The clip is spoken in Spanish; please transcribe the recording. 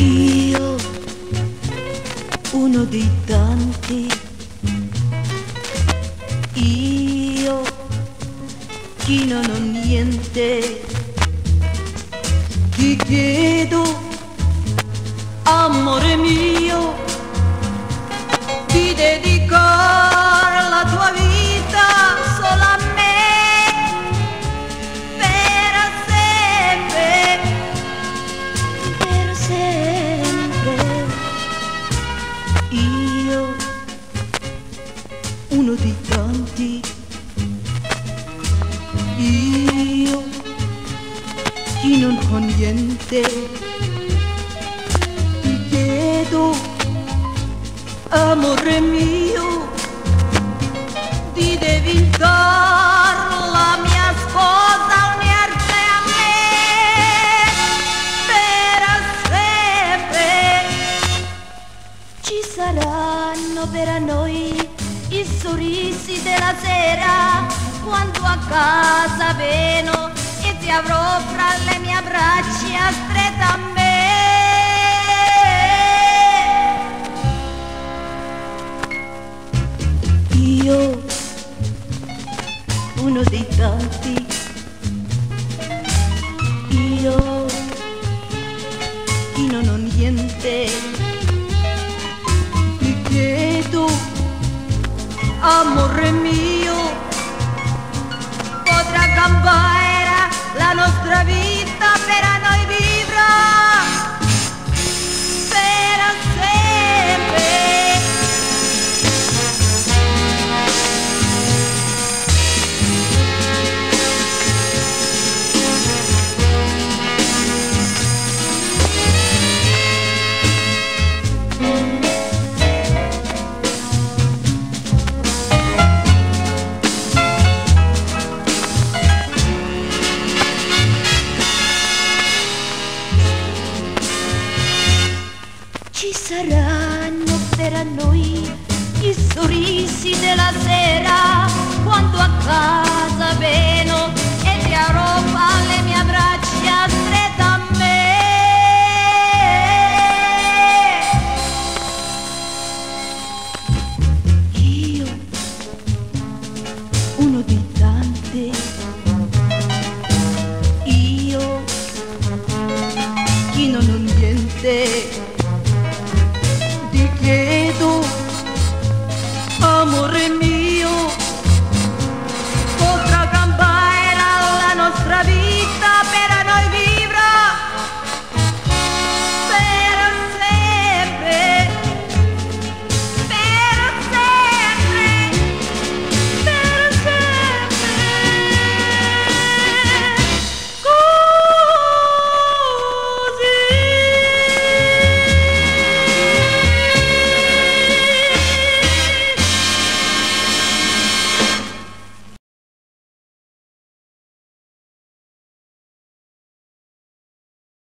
Dio uno dei tanti, io chino non niente, ti chiedo amore mio di dedicare la tua vita solo a me, per sempre, io uno di tanti, io chi non ho niente, ti chiedo amore mio di diventare la mia sposa, unirte a me per sempre. Ci saranno per noi i sorrisi della sera quando a casa vengo e ti avrò fra le mie braccia stretta a me. Io, uno dei tanti, io, chi non ho niente, ti chiedo, amore mio, potrà cambiare la nostra vita per a noi vivere, per sempre. Saranno per noi i sorrisi della sera quando a casa vengo e ti arropa le mie braccia.